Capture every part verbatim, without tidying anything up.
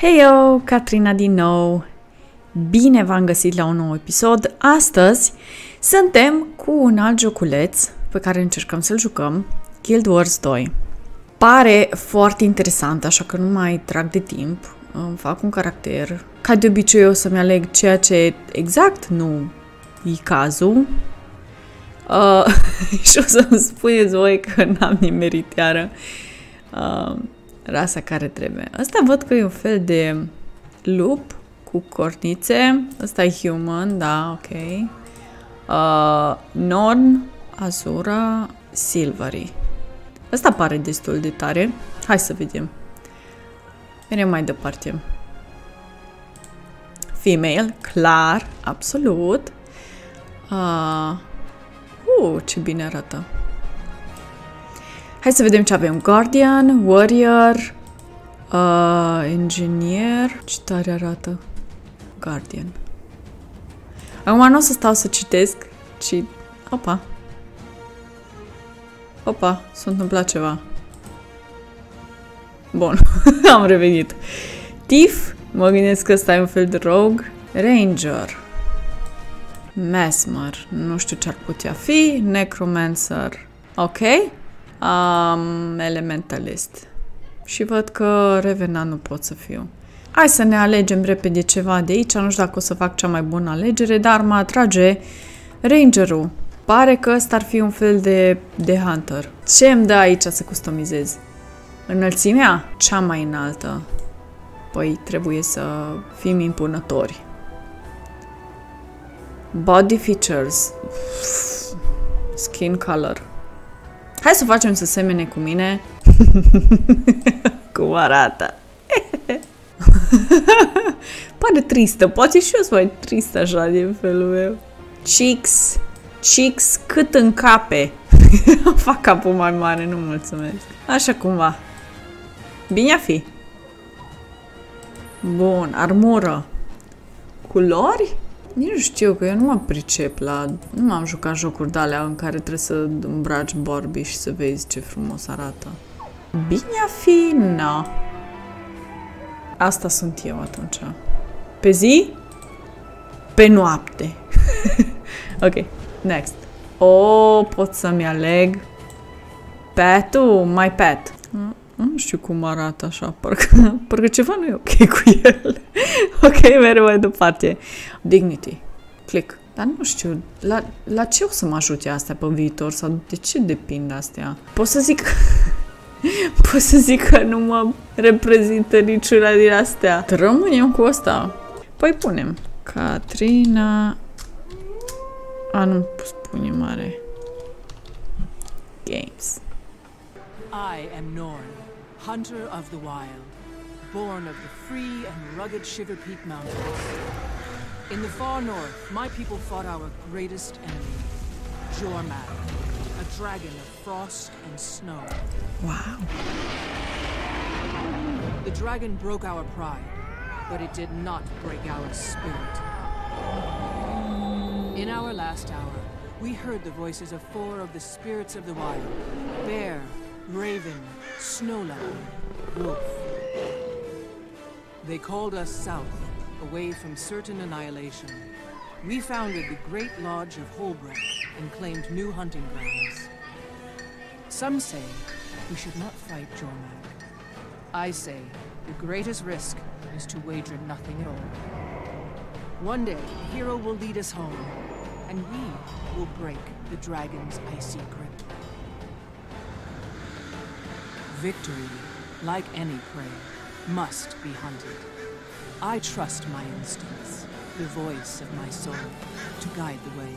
Heyo, Catrina din nou! Bine v-am găsit la un nou episod! Astăzi suntem cu un alt joculeț pe care încercăm să-l jucăm, Guild Wars doi. Pare foarte interesant, așa că nu mai trag de timp. Îmi fac un caracter. Ca de obicei o să-mi aleg ceea ce exact nu e cazul. Uh, și o să-mi spuneți voi că n-am nimerit iară. Uh, Rasa care trebuie. Asta văd că e un fel de lup cu cornițe. Asta e human, da, ok. Uh, Norn, Azura, Silvery. Asta pare destul de tare. Hai să vedem. Merem mai departe. Female, clar, absolut. Uh, uh, ce bine arată. Hai să vedem ce avem. Guardian, Warrior, uh, Engineer. Ce tare arată. Guardian. Acum nu o să stau să citesc, ci... Opa. Opa, s-a întâmplat ceva. Bun, am revenit. Thief, mă gândesc că ăsta e un fel de rogue. Ranger. Mesmer, nu știu ce ar putea fi. Necromancer. Ok. Um, elementalist. Și văd că revenant nu pot să fiu. Hai să ne alegem repede ceva de aici. Nu știu dacă o să fac cea mai bună alegere, dar mă atrage Rangerul. Pare că ăsta ar fi un fel de, de hunter. Ce îmi dă aici să customizez? Înălțimea? Cea mai înaltă. Păi trebuie să fim impunători. Body features. Skin color. Hai să facem să semene cu mine. Cum arată? Pare tristă. Poate și eu sunt mai tristă așa din felul meu. Cheeks. Cheeks cât în cape. Fac capul mai mare, nu mulțumesc. Așa cumva. Bine a fi. Bun, armură. Culori? Nici nu știu, că eu nu mă pricep la... Nu m-am jucat jocuri de alea în care trebuie să îmbraci Barbie și să vezi ce frumos arată. Bine a fi? Na. Asta sunt eu atunci. Pe zi? Pe noapte. Ok, next. O, oh, pot să-mi aleg pet-ul, my pet. Nu știu cum arată așa, parcă, parcă ceva nu e ok cu el. Ok, mereu mai departe. Dignity. Click. Dar nu știu, la, la ce o să mă ajute astea pe viitor? Sau de ce depind astea? Pot să zic... Pot să zic că nu mă reprezintă niciuna din astea. Rămânem cu asta. Păi punem. Catrina... A, nu spune mare. Games. I am Norn, hunter of the wild, born of the free and rugged Shiver Peak Mountains. In the far north, my people fought our greatest enemy, Jormag, a dragon of frost and snow. Wow. The dragon broke our pride, but it did not break our spirit. In our last hour, we heard the voices of four of the spirits of the wild, Bear, Raven, Snow Leopard, Wolf. They called us south, away from certain annihilation. We founded the Great Lodge of Holbrook and claimed new hunting grounds. Some say we should not fight Jormag. I say the greatest risk is to wager nothing at all. One day, the hero will lead us home, and we will break the dragon's icy grip. Victory, like any prey, must be hunted. I trust my instincts, the voice of my soul, to guide the way.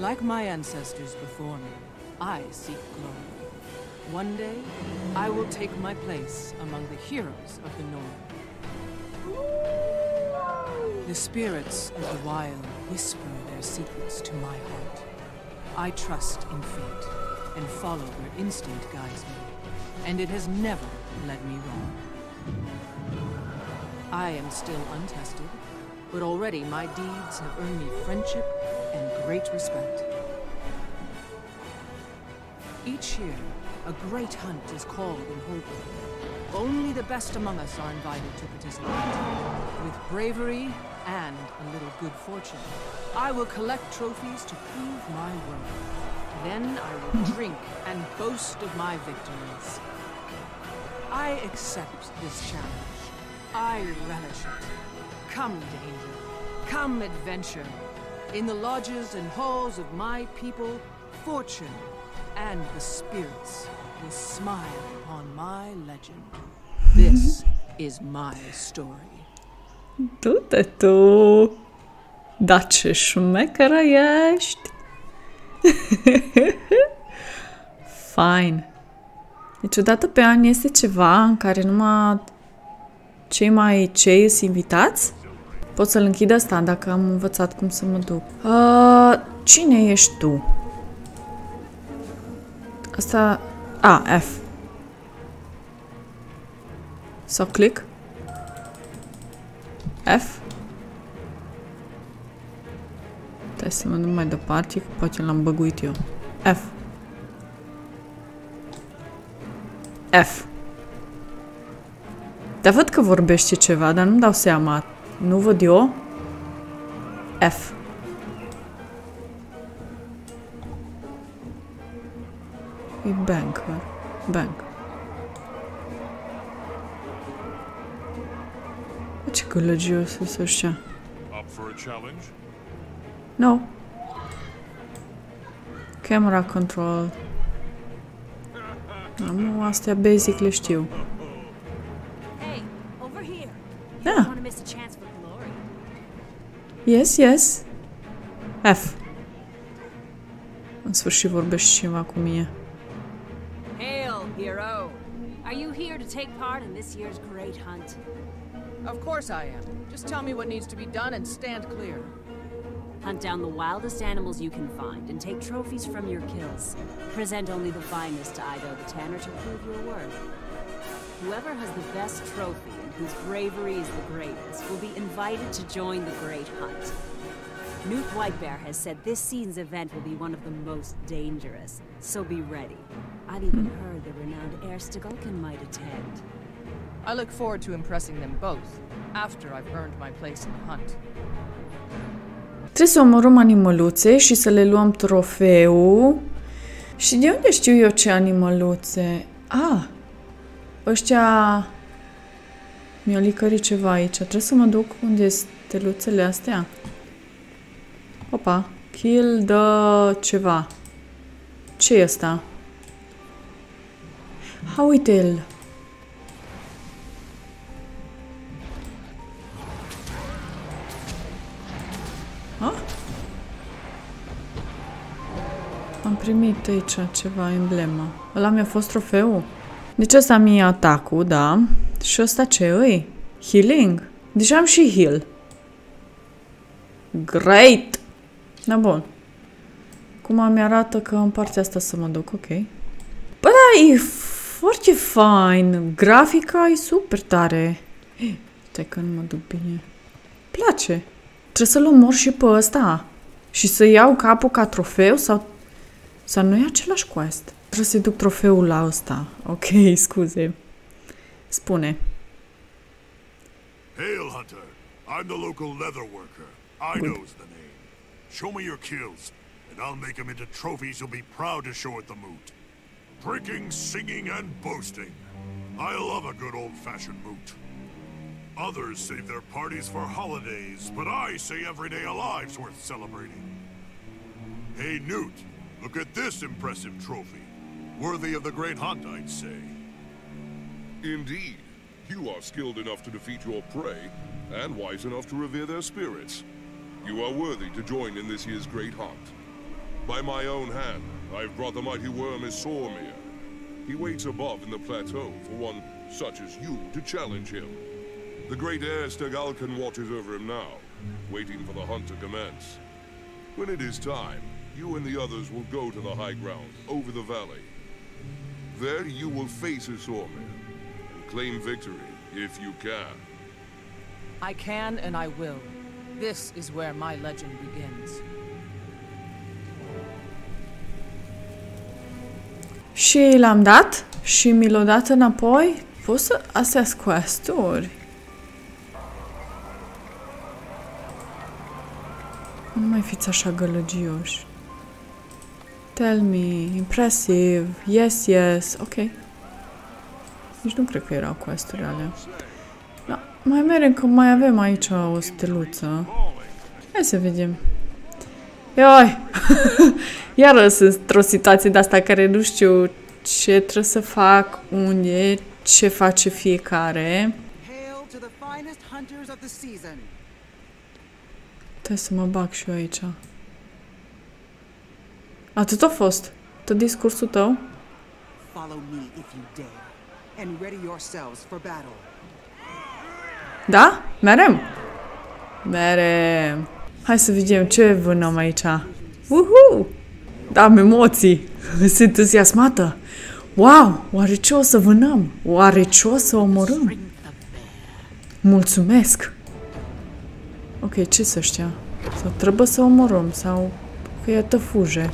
Like my ancestors before me, I seek glory. One day, I will take my place among the heroes of the North. The spirits of the wild whisper their secrets to my heart. I trust in fate. And follow where instinct guides me, and it has never led me wrong. I am still untested, but already my deeds have earned me friendship and great respect. Each year, A great hunt is called in Holborn. Only the best among us are invited to participate. With bravery and a little good fortune, I will collect trophies to prove my worth. Then I will drink and boast of my victories. I accept this challenge. I relish it. Come, danger. Come, adventure. In the lodges and halls of my people, fortune and the spirits will smile upon my legend. This is my story. Du-te tu! Da, ce șmecheră ești! Fine. Deci odată pe an este ceva în care numai cei mai cei sunt invitați? Pot să-l închid asta dacă am învățat cum să mă duc. Uh, cine ești tu? Asta... A, ah, F. Sau click? F? Stai să mă duc mai departe, că poate l-am băguit eu. F. F. Dar văd că vorbește ceva, dar nu-mi dau seama. Nu văd eu. F. E bank, mă. Bank. Ce gălăgios este așa. No. Camera control. Nu, astea basic le știu. Da. Yes, yes. F. În sfârșit vorbești ceva cu mine. Hail, hero. Are you here to take part in this year's great hunt? Of course I am. Just tell me what needs to be done and stand clear. Hunt down the wildest animals you can find and take trophies from your kills. Present only the finest to Ido the Tanner to prove your worth. Whoever has the best trophy and whose bravery is the greatest will be invited to join the great hunt. Newt Whitebear has said this season's event will be one of the most dangerous, so be ready. I've even heard the renowned Eir Stegalkin might attend. I look forward to impressing them both after I've earned my place in the hunt. Trebuie să omorăm animăluțe și să le luăm trofeul. Și de unde știu eu ce animăluțe? Ah! Ăștia... Mi-au licărit ceva aici. Trebuie să mă duc unde sunt steluțele astea. Opa! Kilda ceva. Ce e asta? Ha, uite-l! Ah? Am primit aici ceva, emblemă. Ăla mi-a fost trofeul. Deci ăsta mi-e atacul, da. Și ăsta ce îi? Healing? Deja am și heal. Great! Da, bun. Cum mi arată că în partea asta să mă duc, ok. Bă, da, e foarte fain. Grafica e super tare. Stai că nu mă duc bine. Place. Trebuie să-l omor și pe ăsta. Și să iau capul ca trofeu sau... Sau nu e același quest? Trebuie să-i duc trofeul la ăsta. Ok, scuze. Spune. Hail, Hunter! I'm the local leather worker. Ido's the name. Show me your kills, and I'll make them into trophies you'll be proud to show at the moot. Drinking, singing, and boasting. I love a good old-fashioned moot. Others save their parties for holidays, but I say every day a life's worth celebrating. Hey, Newt, look at this impressive trophy. Worthy of the great hunt, I'd say. Indeed. You are skilled enough to defeat your prey, and wise enough to revere their spirits. You are worthy to join in this year's great hunt. By my own hand, I've brought the mighty worm Isormir. He waits above in the plateau for one such as you to challenge him. The great Eir Stegalkin watches over him now, waiting for the hunt to commence. When it is time, you and the others will go to the high ground, over the valley. There you will face Isormir, and claim victory, if you can. I can and I will. This is where my legend begins. Și l-am dat și mi l-o dat înapoi. Poți să... astea sunt quest-uri. Nu mai fiți așa gălăgioși. Tell me, impressive, yes, yes, ok. Nici nu cred că erau quest-uri alea. Da, mai merg, că mai avem aici o steluță. Hai să vedem. Ioi! Iară sunt într-o situație de-asta care nu știu ce trebuie să fac, unde, ce face fiecare. Trebuie să mă bag și eu aici. Atât a fost. Tot discursul tău. Da? Merem! Merem! Hai să vedem ce vânăm aici. Uhu! Da, am emoții! Sunt entuziasmată! Wow! Oare ce o să vânăm? Oare ce o să omorâm? Mulțumesc! Ok, ce să știa? Sau trebuie să omorâm, sau că iată fuge.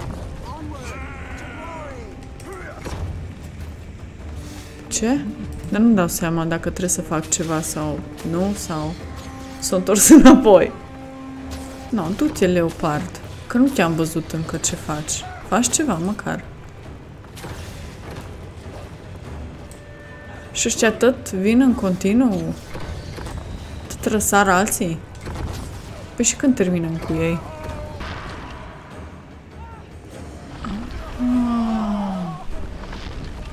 Ce? Dar nu dau seama dacă trebuie să fac ceva sau nu, sau s-o întors înapoi. Nu, no, du-te, leopard, că nu te-am văzut încă ce faci. Faci ceva, măcar. Și ăștia tot vin în continuu. Tot răsar alții. Păi și când terminăm cu ei?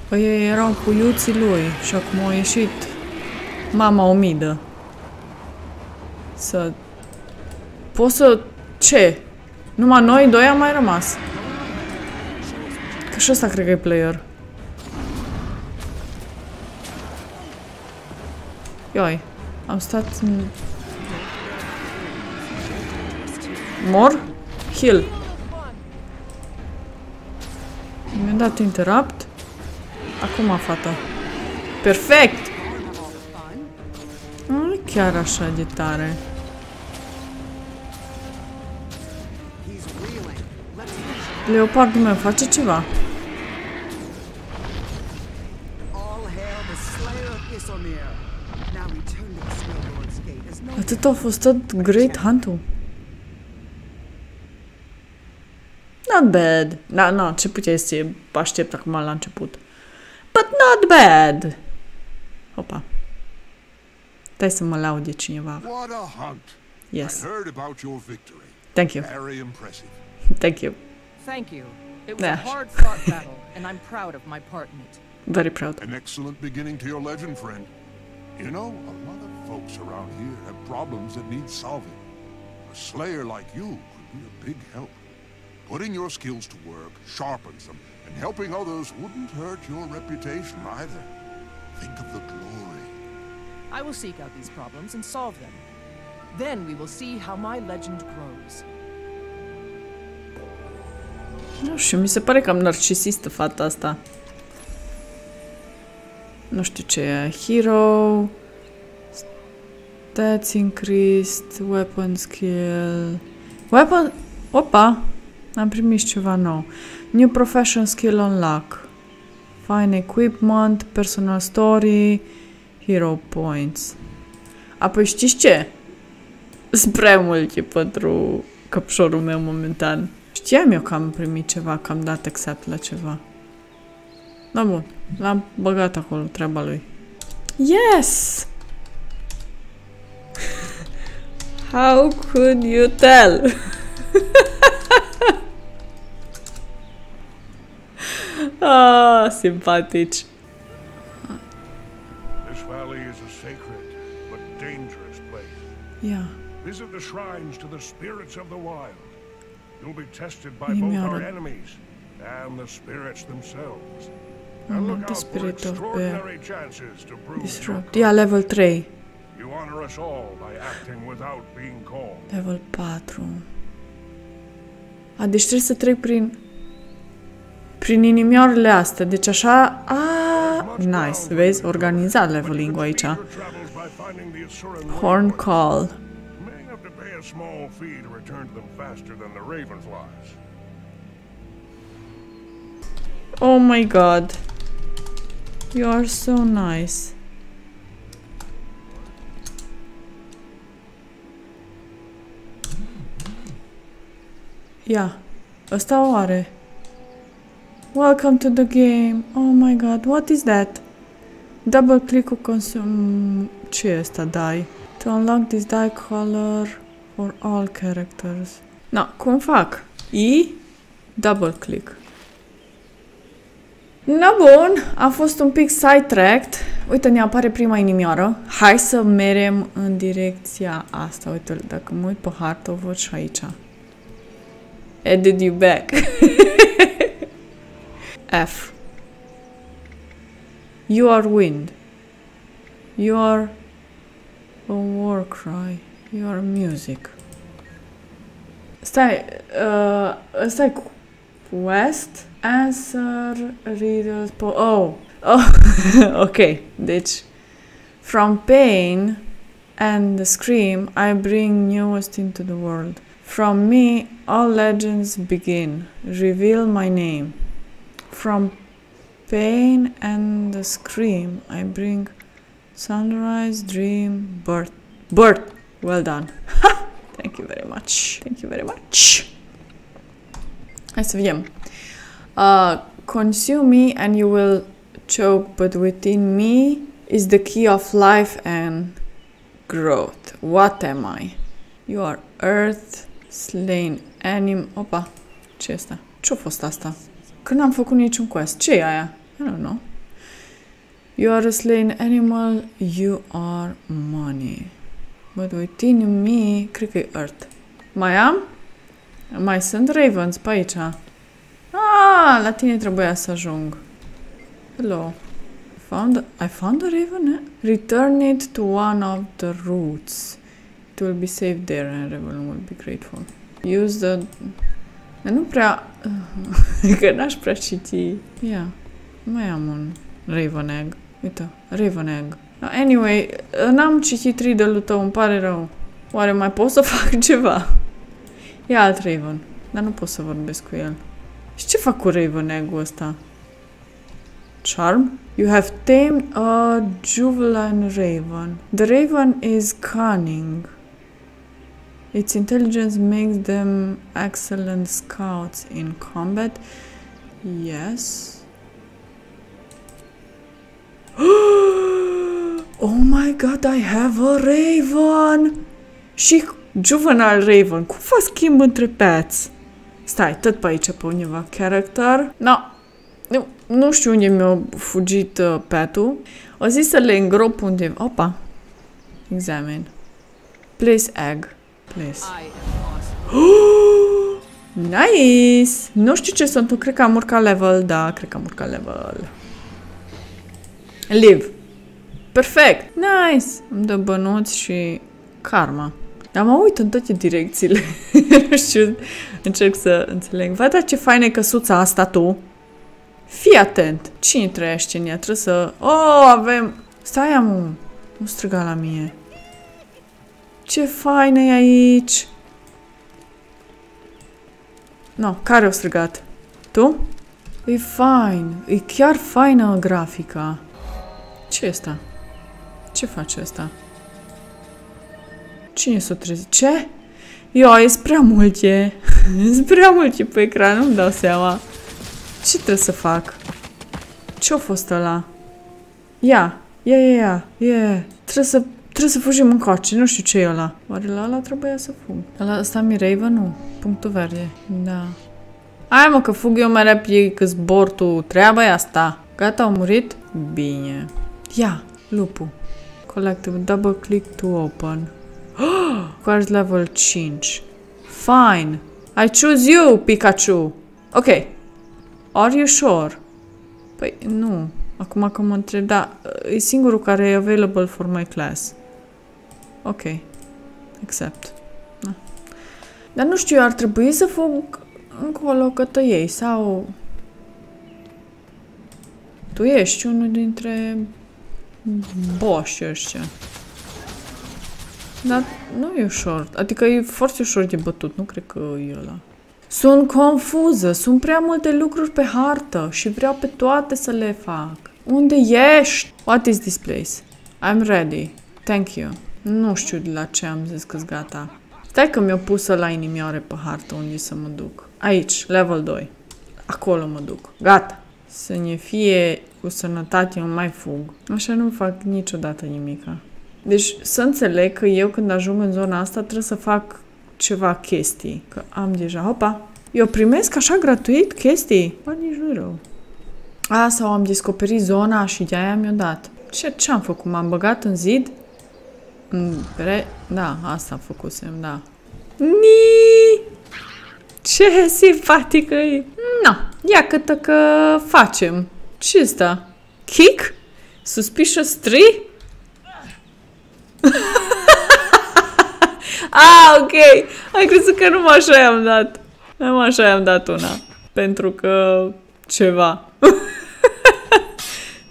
Păi ei erau puiuții lui și acum au ieșit mama omidă. Să... Poți să... ce? Numai noi doi am mai rămas. Că și ăsta cred că e player. Ioi, am stat în... Mor? Heal. Mi-am dat interrupt. Acum, fata. Perfect! Nu e chiar așa de tare. Leopardul meu face ceva. Atât a fost tot Great Hunt-ul. Not bad. Da, na, ce puteai să aștept acum la început. But not bad. Opa. Stai să mă laude cineva. Yes. Thank you. Thank you. Thank you. It was a hard-fought battle, and I'm proud of my part in it. Very proud. An excellent beginning to your legend, friend. You know, a lot of folks around here have problems that need solving. A slayer like you could be a big help. Putting your skills to work sharpens them, and helping others wouldn't hurt your reputation either. Think of the glory. I will seek out these problems and solve them. Then we will see how my legend grows. Nu știu, mi se pare cam narcisistă fata asta. Nu știu ce e. Hero... Stats increased... Weapon skill... Weapon... Opa! Am primit ceva nou. New profession skill unlock. Fine equipment, personal story... Hero points... Apoi știți ce? Sunt prea multe pentru căpșorul meu momentan. Știam eu că am primit ceva, că am dat exact la ceva. Da, bun. L-am băgat acolo, treaba lui. Yes! How could you tell? Ah, simpatici. This valley is a sacred but dangerous place. Yeah. Visit the shrines to the spirits of the wild. You'll be tested by both our enemies and the spirits themselves. And look out for extraordinary chances to prove your cause. Yeah, level three. You honor us all by acting without being called. Level four. A, deci trebuie să trec prin... prin inimioarele astea. Deci așa... Aaa... Nice. Vezi? Organizat leveling-ul aici. Horn Call. Pay a small fee to return to them faster than the raven flies. Oh my god. You are so nice. Ia, ăsta o are. Welcome to the game. Oh my god, what is that? Double click-ul consum... Ce e ăsta, dai? To unlock this dye color for all characters. Na, cum fac? I? Double click. Na bun, a fost un pic sidetracked. Uite, ne apare prima inimioară. Hai să merem în direcția asta. Uite, dacă mă uit pe hartă, o văd și aici. Edit you back. F. You are wind. You are a war cry. You are music. Stai, uh, stai cu West, answer, riddles, po oh, oh, ok, deci, from pain and the scream, I bring newest into the world. From me, all legends begin, reveal my name. From pain and the scream, I bring sunrise, dream, birth, birth, well done. Ha! Thank you very much, thank you very much. Hai să vedem. Uh, consume me and you will choke, but within me is the key of life and growth. What am I? You are earth, slain, anim... Opa! Ce e asta? Ce-a fost asta? Când am făcut niciun quest. Ce e aia? I don't know. You are a slain animal, you are money. But within me... Cred că e earth. Mai am? Mai sunt ravens pe aici. Ah, la tine trebuia să ajung. Hello. Found, I found a raven? Eh? Return it to one of the roots. It will be saved there and raven will be grateful. Use the... Nu prea... că n-aș prea citi. Yeah. Mai am un raven egg. Uite, raven egg. Anyway, n-am citit riddle-ul tău, îmi pare rău. Oare mai pot să fac ceva? E alt raven, dar nu pot să vorbesc cu el. Și ce fac cu raven egg-ul ăsta? Charm? You have tamed a juvenile raven. The raven is cunning. Its intelligence makes them excellent scouts in combat. Yes. Oh my god, I have a raven! Și... Juvenile Raven. Cum fac schimb între pets? Stai, tot pe aici, pe undeva. Character. No. Nu, nu știu unde mi-a fugit uh, pet-ul. O zis să le îngrop undeva. Opa. Examine. Place egg. Place. Oh! Nice! Nu știu ce sunt. Cred că am urcat level. Da, cred că am urcat level. Live. Perfect. Nice. Îmi dă bănuți și karma. Dar mă uit în toate direcțiile. Nu știu, încerc să înțeleg. Vai, dar ce faină e căsuța asta, tu! Fii atent! Cine trăiește în ea? Trebuie să... Oh, avem... Stai, am un... Nu striga la mie. Ce faină e aici! No, care o strigat? Tu? E fain! E chiar faină grafica. Ce e asta? Ce face asta? Cine s-o trezi? Ce? Ia, e prea multe. E prea multe pe ecran, nu-mi dau seama. Ce trebuie să fac? Ce-a fost ăla? Ia, ia, ia, ia, ia. Trebuie să, trebuie să fugim în coace, nu știu ce e ăla. Oare la ăla trebuia să fug? Ăla, ăsta mi raven, nu? Punctul verde. Da. Hai mă, că fug eu mai rapid, că zbor tu. Treaba e asta. Gata, au murit? Bine. Ia, lupul. Collective, double click to open. Card level cinci. Fine. I choose you, Pikachu. Ok. Are you sure? Păi, nu. Acum că mă întreb, da, e singurul care e available for my class. Ok. Accept. Da. Dar nu știu, ar trebui să fug încolo către ei, sau... Tu ești unul dintre... boșii ăștia. Dar nu e ușor. Adică e foarte ușor de bătut. Nu cred că e ăla. Sunt confuză, sunt prea multe lucruri pe hartă și vreau pe toate să le fac. Unde ești? What is this place? I'm ready. Thank you. Nu știu de la ce am zis că-s gata. Stai că mi-o pusă la inimioare pe hartă unde să mă duc. Aici, level doi. Acolo mă duc. Gata. Să ne fie cu sănătate, eu mai fug. Așa nu fac niciodată nimica. Deci să înțeleg că eu când ajung în zona asta trebuie să fac ceva chestii. Că am deja, hopa. Eu primesc așa gratuit chestii? Bă, nici nu rău. A, sau am descoperit zona și de-aia mi-o dat. Ce, ce am făcut? M-am băgat în zid? Pre... Da, asta am făcusem, da. Niii! Ce simpatică e! No, ia câtă că facem. Ce asta? Kick? Suspicious tree? Ah, ok! Ai crezut că numai așa i-am dat. Numai așa i-am dat una. Pentru că... ceva.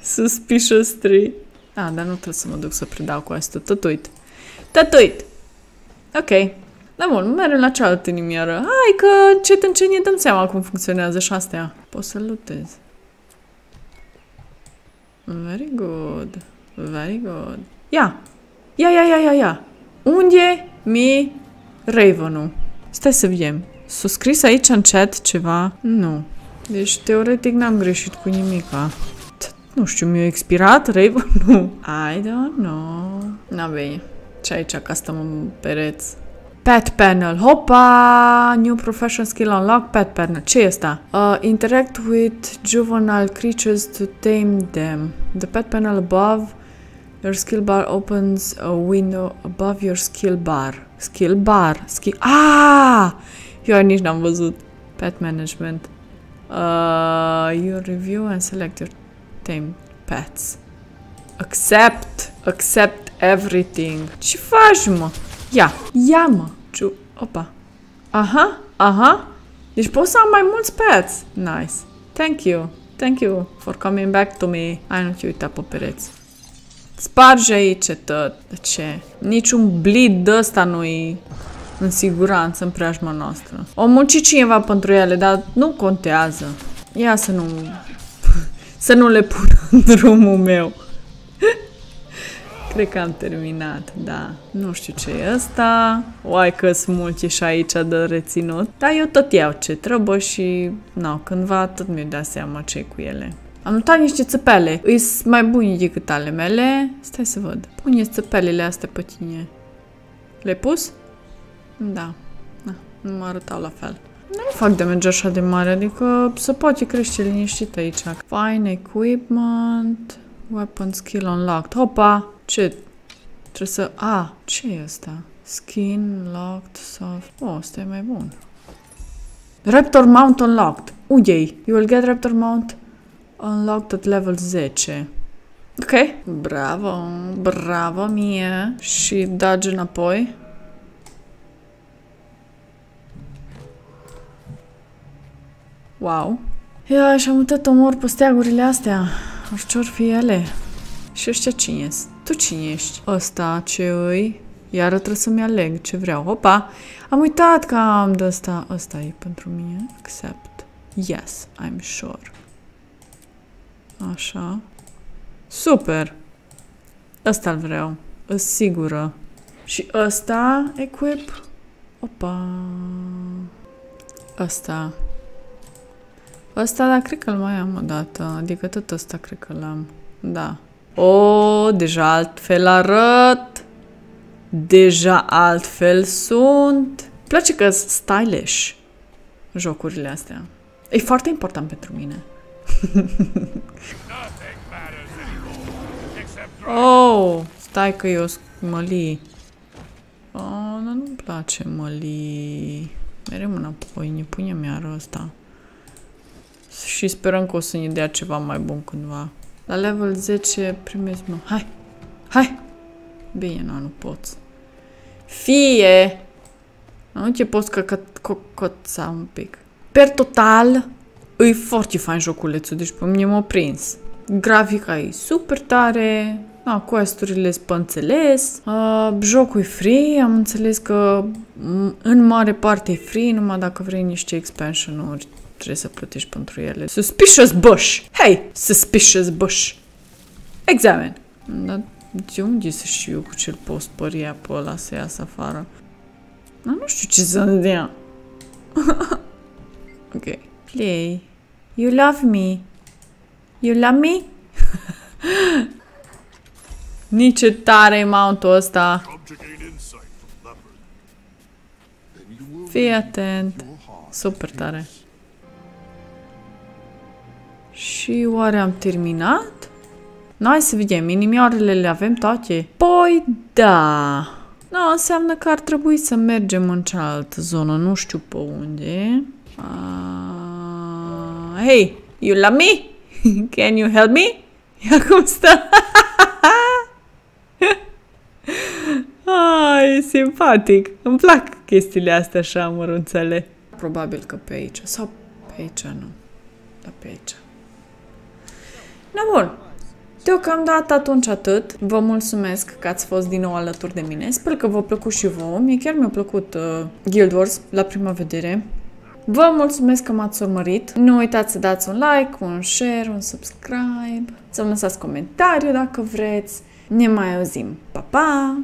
Suspicious tree. Ah, dar nu trebuie să mă duc să predau cu asta. Tot uit. Tot uit. Ok. Da, bun, mergem la cealaltă inimioară. Hai că încet încet ne dăm seama cum funcționează și astea. Pot să lutez. Very good. Very good. Ia! Ia, ia, ia, ia, ia! Unde mi Raven-ul? Stai să vedem. S-a scris aici în chat ceva? Nu. Deci, teoretic, n-am greșit cu nimica. Nu știu, mi-a expirat Raven-ul? I don't know. Na, bine. Ce aici, ca stăm în pereți? Pet panel. Hopa! New profession skill unlock. Pet panel. Ce e asta? Uh, interact with juvenile creatures to tame them. The pet panel above your skill bar opens a window above your skill bar. Skill bar. Skill... Ah! Eu nici n-am văzut. Pet management. Uh, you review and select your tame pets. Accept. Accept everything. Ce faci, mă? Ia, ia mă, ciu, opa. Aha, aha. Deci pot să am mai mulți pets. Nice. Thank you. Thank you for coming back to me. Ai, nu te uita pe pereți. Sparge aici tot. De ce? Niciun bleed ăsta nu-i în siguranță în preajma noastră. O muncit cineva pentru ele, dar nu contează. Ia să nu... să nu le pun în drumul meu. Cred că am terminat, da. Nu știu ce e ăsta. Oai că-s mulți și aici de reținut. Dar eu tot iau ce trebuie și... No, cândva tot mi-e dat seama ce cu ele. Am notat niște țăpele. Îs mai buni decât ale mele. Stai să văd. Pune țăpelele astea pe tine. Le-ai pus? Da. Na, nu mă arătau la fel. Nu fac damage așa de mare, adică se poate crește liniștit aici. Fine equipment... Weapon skill unlocked. Hopa! Ce? Trebuie să... A, ce e asta? Skin locked soft... Oh, asta e mai bun. Raptor mount unlocked. Uite-i! You will get raptor mount unlocked at level zece. Ok. Bravo! Bravo mie! Și dage înapoi. Wow! Ia, și-am mutat omor pe steagurile astea. Orice-or fi ele. Și ăștia cine -s? Tu cine ești? Ăsta ce îi? Iară trebuie să-mi aleg ce vreau. Opa! Am uitat că am de ăsta. Ăsta e pentru mine. Accept. Yes, I'm sure. Așa. Super! Ăsta-l vreau. Îs sigură. Și ăsta equip. Opa! Ăsta. Ăsta, da, cred că-l mai am o dată. Adică tot ăsta cred că l-am. Da. O, deja altfel arăt. Deja altfel sunt. Place că sunt stylish jocurile astea. E foarte important pentru mine. Oh, stai că eu mălii. Oh, dar nu-mi place mălii. Merem înapoi, ne punem iară ăsta. Și sperăm că o să ne dea ceva mai bun cândva. La level zece primesc, mă. Hai! Hai! Bine, nu, nu poți. Fie! Nu te poți cocoța un pic. Per total, e foarte fain joculețul, deci pe mine m-a prins. Grafica e super tare, Da, quest-urile sunt pe înțeles. Uh, jocul e free, am înțeles că în mare parte e free, numai dacă vrei niște expansion-uri trebuie să plătești pentru ele. Suspicious bush! Hei! Suspicious bush! Examen! Dar de unde să știu eu cu ce-l pot spăria pe ăla să iasă afară? Dar nu știu ce zândea. Ok. Play. You love me. You love me? Nici ce tare e mount-ul ăsta. Fii atent. Super tare. Și oare am terminat? Noi să vedem, inimioarele le avem toate. Păi da. No, înseamnă că ar trebui să mergem în cealaltă zonă, nu știu pe unde. Uh, Hei, you love me? Can you help me? Ia cum stă? Ah, e simpatic. Îmi plac chestiile astea așa mărunțele. Probabil că pe aici. Sau pe aici nu. Dar pe aici. Da, bun. Deocamdată atunci atât. Vă mulțumesc că ați fost din nou alături de mine. Sper că v-a plăcut și vouă. Mie chiar mi-a plăcut uh, Guild Wars la prima vedere. Vă mulțumesc că m-ați urmărit. Nu uitați să dați un like, un share, un subscribe. Să-mi lăsați comentariu dacă vreți. Ne mai auzim. Pa, pa!